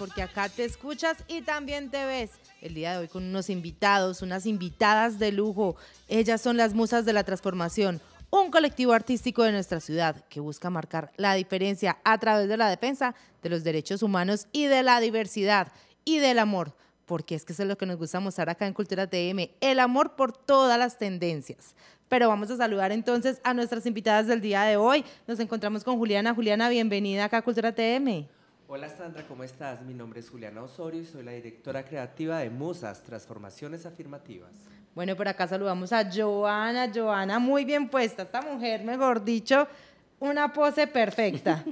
porque acá te escuchas y también te ves. El día de hoy con unos invitados, unas invitadas de lujo. Ellas son las Musas de la Transformación, un colectivo artístico de nuestra ciudad que busca marcar la diferencia a través de la defensa de los derechos humanos y de la diversidad y del amor, porque es que eso es lo que nos gusta mostrar acá en Cultura TM, el amor por todas las tendencias. Pero vamos a saludar entonces a nuestras invitadas del día de hoy. Nos encontramos con Juliana. Juliana, bienvenida acá a Cultura TM. Hola Sandra, ¿cómo estás? Mi nombre es Juliana Osorio y soy la directora creativa de Musas Transformaciones Afirmativas. Bueno, por acá saludamos a Joana. Joana, muy bien puesta, esta mujer, mejor dicho, una pose perfecta.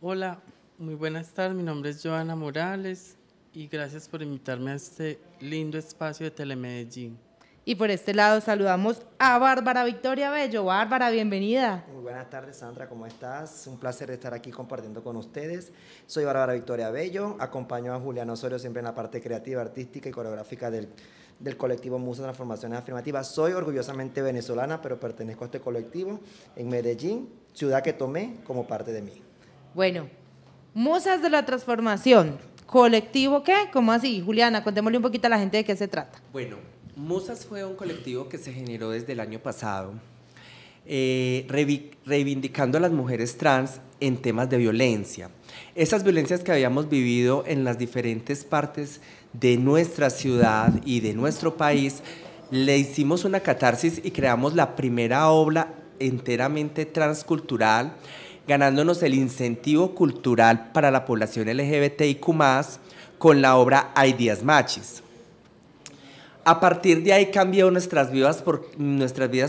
Hola, muy buenas tardes, mi nombre es Joana Morales y gracias por invitarme a este lindo espacio de Telemedellín. Y por este lado saludamos a Bárbara Victoria Bello. Bárbara, bienvenida. Muy buenas tardes, Sandra, ¿cómo estás? Un placer estar aquí compartiendo con ustedes. Soy Bárbara Victoria Bello, acompaño a Juliana Osorio siempre en la parte creativa, artística y coreográfica del colectivo Musas Transformaciones Afirmativas. Soy orgullosamente venezolana, pero pertenezco a este colectivo en Medellín, ciudad que tomé como parte de mí. Bueno, Musas de la Transformación, colectivo, ¿qué? ¿Cómo así? Juliana, contémosle un poquito a la gente de qué se trata. Bueno, Musas fue un colectivo que se generó desde el año pasado, reivindicando a las mujeres trans en temas de violencia. Esas violencias que habíamos vivido en las diferentes partes de nuestra ciudad y de nuestro país, le hicimos una catarsis y creamos la primera obra enteramente transcultural, ganándonos el incentivo cultural para la población LGBTIQ+, con la obra Hay días machis. A partir de ahí cambió nuestras vidas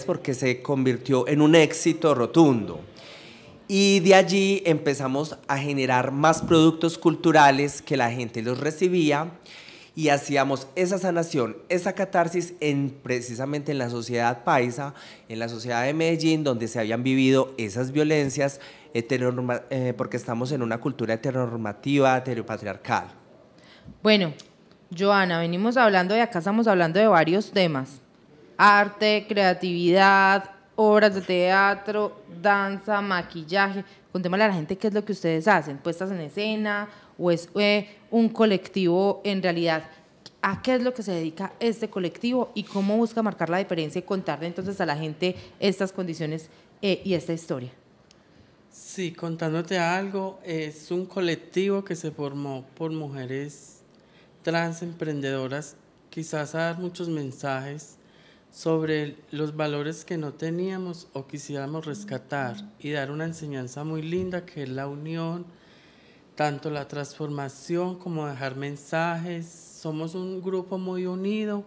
porque se convirtió en un éxito rotundo. Y de allí empezamos a generar más productos culturales que la gente los recibía y hacíamos esa sanación, esa catarsis precisamente en la sociedad paisa, en la sociedad de Medellín, donde se habían vivido esas violencias, porque estamos en una cultura heteronormativa, heteropatriarcal. Bueno, Joana, venimos hablando y acá estamos hablando de varios temas: arte, creatividad, obras de teatro, danza, maquillaje. Contémosle a la gente qué es lo que ustedes hacen, puestas en escena, o es un colectivo en realidad. ¿A qué es lo que se dedica este colectivo y cómo busca marcar la diferencia y contarle entonces a la gente estas condiciones y esta historia? Sí, contándote algo, es un colectivo que se formó por mujeres trans emprendedoras, quizás a dar muchos mensajes sobre los valores que no teníamos o quisiéramos rescatar y dar una enseñanza muy linda que es la unión, tanto la transformación como dejar mensajes. Somos un grupo muy unido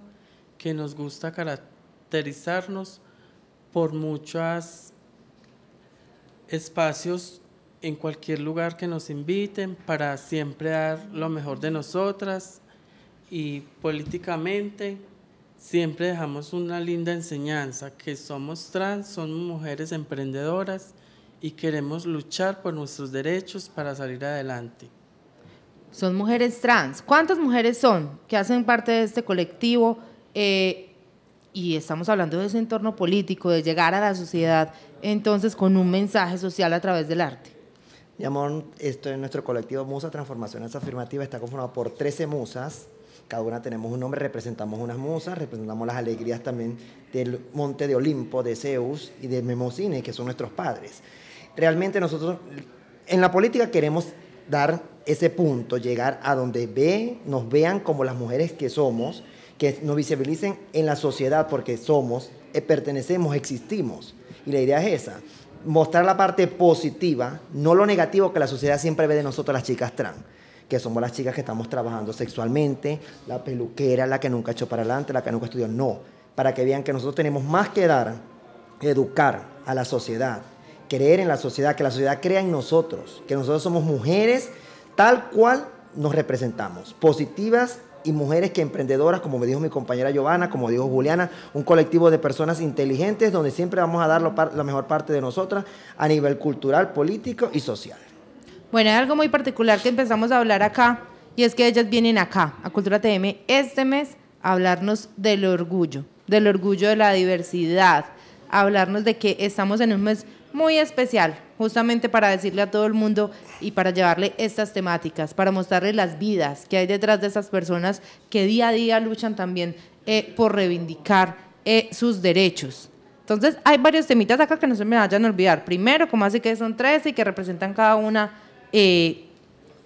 que nos gusta caracterizarnos por muchos espacios en cualquier lugar que nos inviten para siempre dar lo mejor de nosotras y políticamente siempre dejamos una linda enseñanza, que somos trans, somos mujeres emprendedoras y queremos luchar por nuestros derechos para salir adelante. Son mujeres trans. ¿Cuántas mujeres son que hacen parte de este colectivo? Y estamos hablando de ese entorno político, de llegar a la sociedad, entonces con un mensaje social a través del arte. Mi amor, esto es nuestro colectivo Musas Transformaciones Afirmativas, está conformado por 13 musas. Cada una tenemos un nombre, representamos unas musas, representamos las alegrías también del monte de Olimpo, de Zeus y de Mnemósine, que son nuestros padres. Realmente nosotros en la política queremos dar ese punto, llegar a donde nos vean como las mujeres que somos, que nos visibilicen en la sociedad porque somos, pertenecemos, existimos. Y la idea es esa, mostrar la parte positiva, no lo negativo que la sociedad siempre ve de nosotros las chicas trans, que somos las chicas que estamos trabajando sexualmente, la peluquera, la que nunca echó para adelante, la que nunca estudió, no. Para que vean que nosotros tenemos más que dar, educar a la sociedad, creer en la sociedad, que la sociedad crea en nosotros, que nosotros somos mujeres tal cual nos representamos, positivas y mujeres que emprendedoras, como me dijo mi compañera Giovanna, como dijo Juliana, un colectivo de personas inteligentes donde siempre vamos a dar la mejor parte de nosotras a nivel cultural, político y social. Bueno, hay algo muy particular que empezamos a hablar acá y es que ellas vienen acá, a Cultura TM, este mes a hablarnos del orgullo de la diversidad, a hablarnos de que estamos en un mes muy especial, justamente para decirle a todo el mundo y para llevarle estas temáticas, para mostrarle las vidas que hay detrás de esas personas que día a día luchan también por reivindicar sus derechos. Entonces, hay varios temitas acá que no se me vayan a olvidar. Primero, como así que son 13 y que representan cada una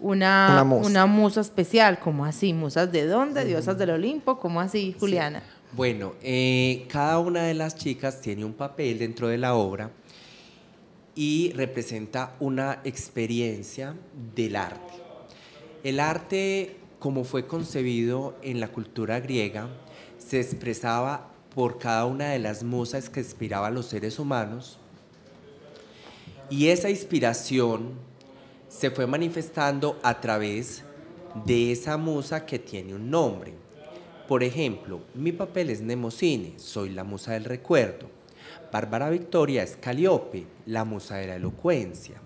musa especial. ¿Cómo así? ¿Musas de dónde? ¿Diosas del Olimpo? ¿Cómo así, Juliana? Sí. Bueno, cada una de las chicas tiene un papel dentro de la obra y representa una experiencia del arte. El arte, como fue concebido en la cultura griega, se expresaba por cada una de las musas que inspiraba a los seres humanos, y esa inspiración se fue manifestando a través de esa musa que tiene un nombre. Por ejemplo, mi papel es Mnemósine, soy la musa del recuerdo. Bárbara Victoria es Calíope, la musa de la elocuencia.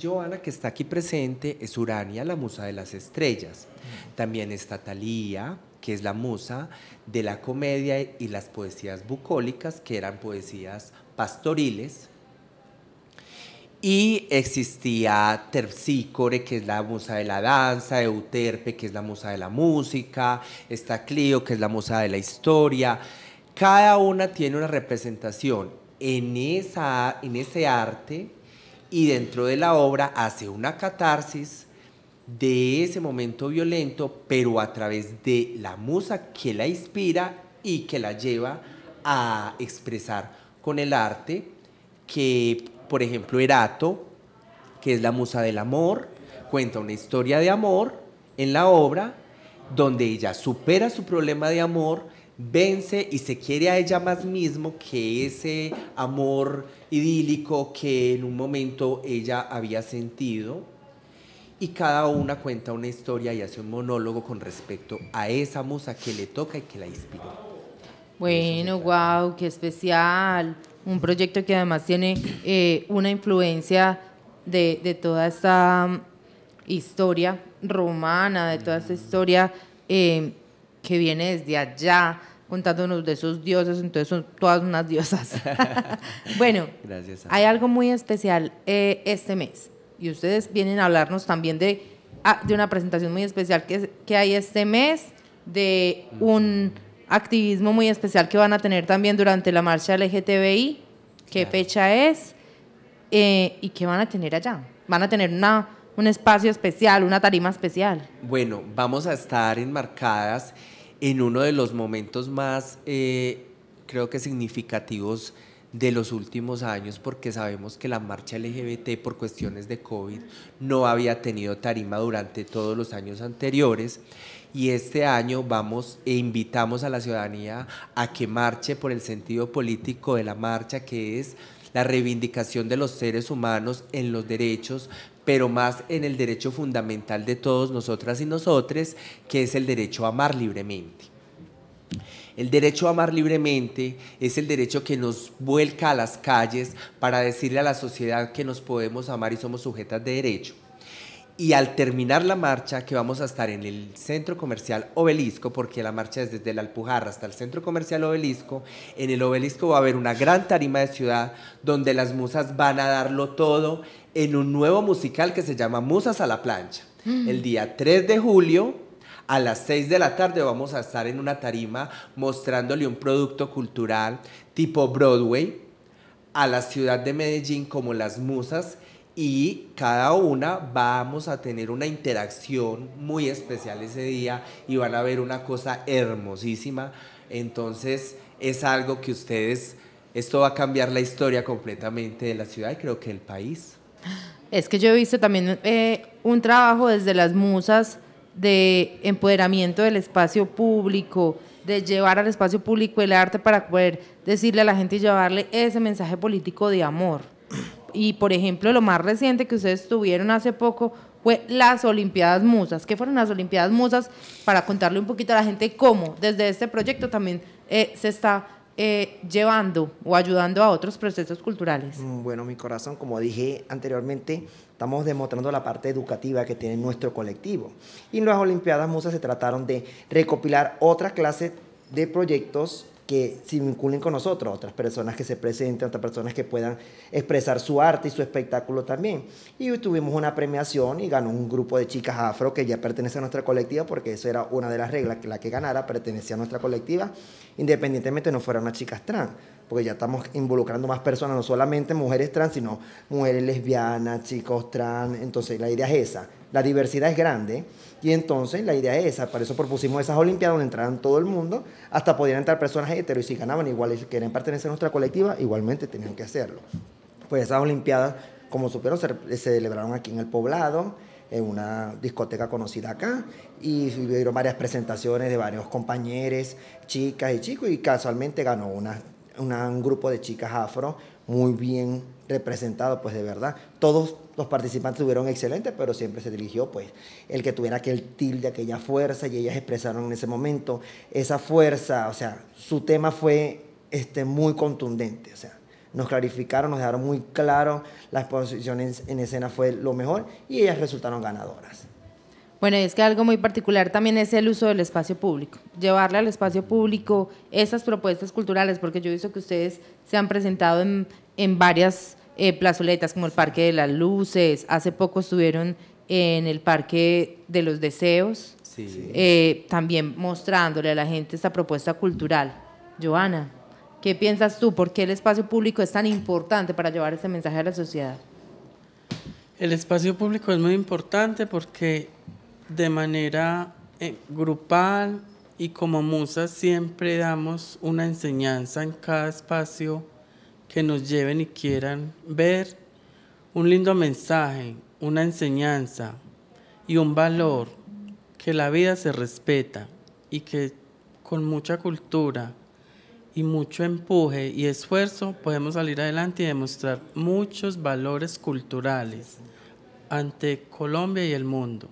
Joana, que está aquí presente, es Urania, la musa de las estrellas. También está Thalía, que es la musa de la comedia y las poesías bucólicas, que eran poesías pastoriles. Y existía Terpsícore, que es la musa de la danza, Euterpe, que es la musa de la música, está Clio, que es la musa de la historia. Cada una tiene una representación en ese arte, y dentro de la obra hace una catarsis de ese momento violento, pero a través de la musa que la inspira y que la lleva a expresar con el arte, que, por ejemplo, Erato, que es la musa del amor, cuenta una historia de amor en la obra, donde ella supera su problema de amor, vence y se quiere a ella más mismo que ese amor idílico que en un momento ella había sentido. Y cada una cuenta una historia y hace un monólogo con respecto a esa musa que le toca y que la inspiró. Bueno, wow, qué especial. Un proyecto que además tiene una influencia de toda esta historia romana, de toda esta historia que viene desde allá, contándonos de esos dioses, entonces son todas unas diosas. Bueno, gracias, hay algo muy especial este mes. Y ustedes vienen a hablarnos también de una presentación muy especial que hay este mes, de un activismo muy especial que van a tener también durante la marcha LGTBI, qué fecha es y qué van a tener allá. Van a tener un espacio especial, una tarima especial. Bueno, vamos a estar enmarcadas en uno de los momentos más, creo que significativos de los últimos años, porque sabemos que la marcha LGBT por cuestiones de COVID no había tenido tarima durante todos los años anteriores, y este año vamos e invitamos a la ciudadanía a que marche por el sentido político de la marcha, que es la reivindicación de los seres humanos en los derechos, pero más en el derecho fundamental de todos nosotras y nosotres, que es el derecho a amar libremente. El derecho a amar libremente es el derecho que nos vuelca a las calles para decirle a la sociedad que nos podemos amar y somos sujetas de derecho. Y al terminar la marcha, que vamos a estar en el Centro Comercial Obelisco, porque la marcha es desde la Alpujarra hasta el Centro Comercial Obelisco, en el Obelisco va a haber una gran tarima de ciudad donde las musas van a darlo todo en un nuevo musical que se llama Musas a la Plancha. El día 3 de julio... a las 6 de la tarde vamos a estar en una tarima mostrándole un producto cultural tipo Broadway a la ciudad de Medellín como las musas, y cada una vamos a tener una interacción muy especial ese día y van a ver una cosa hermosísima. Entonces es algo que ustedes, esto va a cambiar la historia completamente de la ciudad y creo que del país. Es que yo he visto también un trabajo desde las musas de empoderamiento del espacio público, de llevar al espacio público el arte para poder decirle a la gente y llevarle ese mensaje político de amor. Y por ejemplo, lo más reciente que ustedes tuvieron hace poco fue las Olimpiadas Musas. ¿Qué fueron las Olimpiadas Musas? Para contarle un poquito a la gente cómo desde este proyecto también se está llevando o ayudando a otros procesos culturales. Bueno, mi corazón, como dije anteriormente, estamos demostrando la parte educativa que tiene nuestro colectivo. Y en las Olimpiadas Musas se trataron de recopilar otra clase de proyectos que se vinculen con nosotros, otras personas que se presenten, otras personas que puedan expresar su arte y su espectáculo también. Y tuvimos una premiación y ganó un grupo de chicas afro que ya pertenece a nuestra colectiva, porque eso era una de las reglas, que la que ganara pertenecía a nuestra colectiva, independientemente no fueran unas chicas trans, porque ya estamos involucrando más personas, no solamente mujeres trans, sino mujeres lesbianas, chicos trans. Entonces la idea es esa, la diversidad es grande. Y entonces la idea es esa, para eso propusimos esas olimpiadas donde entraran todo el mundo, hasta podían entrar personas hetero, y si ganaban igual, si querían pertenecer a nuestra colectiva, igualmente tenían que hacerlo. Pues esas olimpiadas, como supieron, se celebraron aquí en el Poblado, en una discoteca conocida acá, y hubieron varias presentaciones de varios compañeros, chicas y chicos, y casualmente ganó un grupo de chicas afro muy bien representado, pues de verdad. Todos los participantes estuvieron excelentes, pero siempre se dirigió, pues, el que tuviera aquel tilde, aquella fuerza, y ellas expresaron en ese momento esa fuerza. O sea, su tema fue muy contundente, o sea, nos clarificaron, nos dejaron muy claro, las posiciones en escena fue lo mejor, y ellas resultaron ganadoras. Bueno, y es que algo muy particular también es el uso del espacio público, llevarle al espacio público esas propuestas culturales, porque yo he visto que ustedes se han presentado en varias plazoletas, como el Parque de las Luces, hace poco estuvieron en el Parque de los Deseos, sí. También mostrándole a la gente esta propuesta cultural. Joana, ¿qué piensas tú? ¿Por qué el espacio público es tan importante para llevar este mensaje a la sociedad? El espacio público es muy importante porque de manera grupal y como musas siempre damos una enseñanza en cada espacio que nos lleven y quieran ver un lindo mensaje, una enseñanza y un valor, que la vida se respeta y que con mucha cultura y mucho empuje y esfuerzo podemos salir adelante y demostrar muchos valores culturales ante Colombia y el mundo.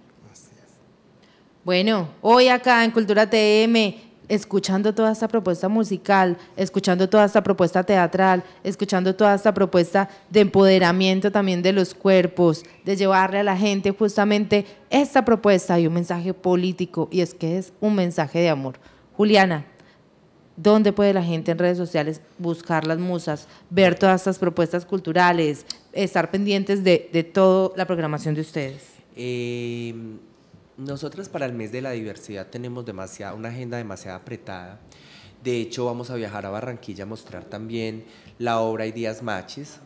Bueno, hoy acá en Cultura TM, escuchando toda esta propuesta musical, escuchando toda esta propuesta teatral, escuchando toda esta propuesta de empoderamiento también de los cuerpos, de llevarle a la gente justamente esta propuesta y un mensaje político, y es que es un mensaje de amor. Juliana, ¿dónde puede la gente en redes sociales buscar las musas, ver todas estas propuestas culturales, estar pendientes de toda la programación de ustedes? Nosotros para el mes de la diversidad tenemos una agenda demasiado apretada. De hecho, vamos a viajar a Barranquilla a mostrar también la obra Hay días machis.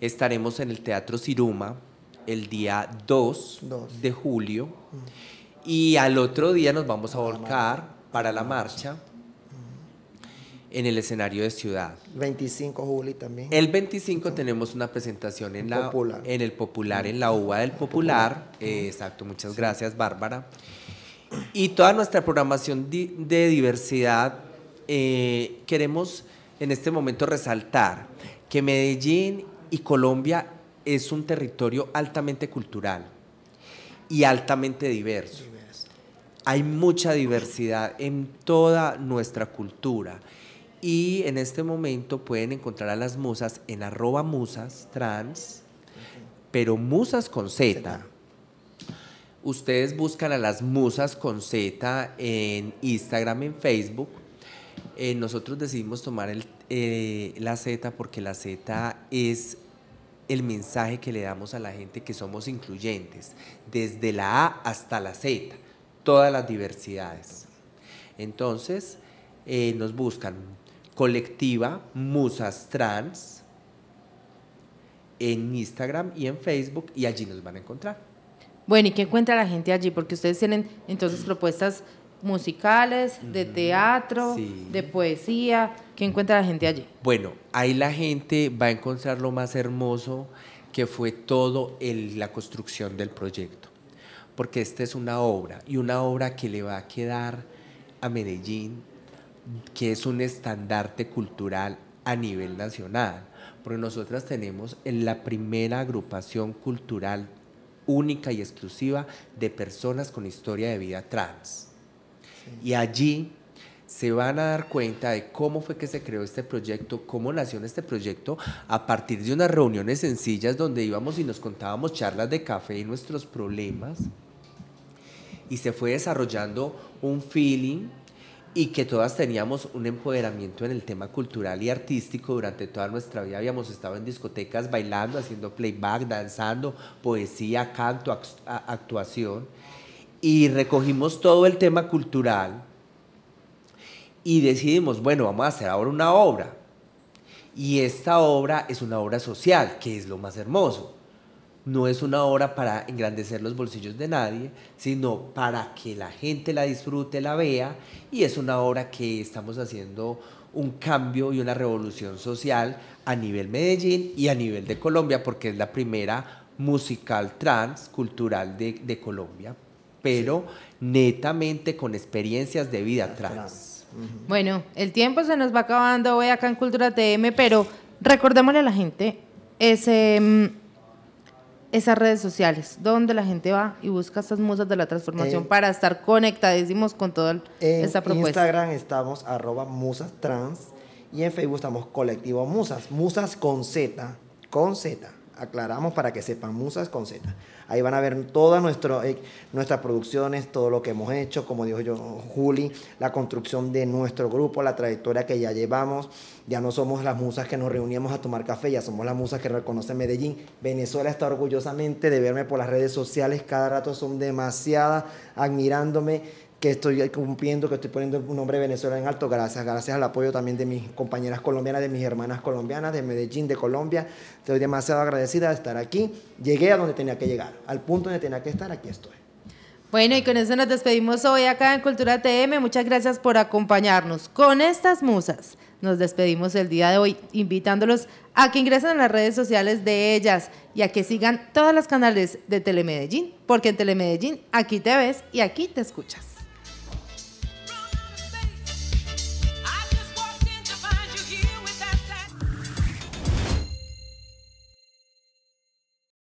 Estaremos en el Teatro Siruma el día 2 de julio, y al otro día nos vamos a volcar para la marcha en el escenario de ciudad. 25 de julio también. El 25 tenemos una presentación en el Popular, en la UBA del Popular. Exacto, muchas gracias, Bárbara. Y toda nuestra programación de diversidad, queremos en este momento resaltar que Medellín y Colombia es un territorio altamente cultural y altamente diverso. Hay mucha diversidad en toda nuestra cultura. Y en este momento pueden encontrar a las musas en @musastrans, pero musas con Z. Ustedes buscan a las musas con Z en Instagram, en Facebook. Nosotros decidimos tomar la Z porque la Z es el mensaje que le damos a la gente, que somos incluyentes, desde la A hasta la Z, todas las diversidades. Entonces, nos buscan Colectiva Muzas Trans en Instagram y en Facebook, y allí nos van a encontrar. Bueno, ¿y qué encuentra la gente allí? Porque ustedes tienen entonces propuestas musicales, de teatro, de poesía. ¿Qué encuentra la gente allí? Bueno, ahí la gente va a encontrar lo más hermoso que fue todo la construcción del proyecto, porque esta es una obra, y una obra que le va a quedar a Medellín, que es un estandarte cultural a nivel nacional, porque nosotras tenemos la primera agrupación cultural única y exclusiva de personas con historia de vida trans. Sí. Y allí se van a dar cuenta de cómo fue que se creó este proyecto, cómo nació este proyecto, a partir de unas reuniones sencillas donde íbamos y nos contábamos charlas de café y nuestros problemas, y se fue desarrollando un feeling y que todas teníamos un empoderamiento en el tema cultural y artístico. Durante toda nuestra vida habíamos estado en discotecas bailando, haciendo playback, danzando, poesía, canto, actuación, y recogimos todo el tema cultural y decidimos, bueno, vamos a hacer ahora una obra, y esta obra es una obra social, que es lo más hermoso. No es una obra para engrandecer los bolsillos de nadie, sino para que la gente la disfrute, la vea, y es una obra que estamos haciendo un cambio y una revolución social a nivel Medellín y a nivel de Colombia, porque es la primera musical trans cultural de Colombia, pero netamente con experiencias de vida trans. Bueno, el tiempo se nos va acabando hoy acá en Cultura TM, pero recordémosle a la gente esas redes sociales, donde la gente va y busca estas musas de la transformación para estar conectadísimos con toda esta propuesta. En Instagram estamos @musastrans y en Facebook estamos Colectivo Musas, Musas con Z, aclaramos para que sepan, Musas con Z. Ahí van a ver todas nuestras producciones, todo lo que hemos hecho, como dijo Juli, la construcción de nuestro grupo, la trayectoria que ya llevamos. Ya no somos las musas que nos reuníamos a tomar café, ya somos las musas que reconocen Medellín. Venezuela está orgullosamente de verme por las redes sociales, cada rato son demasiadas, admirándome, que estoy cumpliendo, que estoy poniendo un nombre de Venezuela en alto, gracias al apoyo también de mis compañeras colombianas, de mis hermanas colombianas, de Medellín, de Colombia. Estoy demasiado agradecida de estar aquí. Llegué a donde tenía que llegar, al punto donde tenía que estar, aquí estoy. Bueno, y con eso nos despedimos hoy acá en Cultura TM. Muchas gracias por acompañarnos con estas musas. Nos despedimos el día de hoy invitándolos a que ingresen a las redes sociales de ellas y a que sigan todos los canales de Telemedellín, porque en Telemedellín aquí te ves y aquí te escuchas.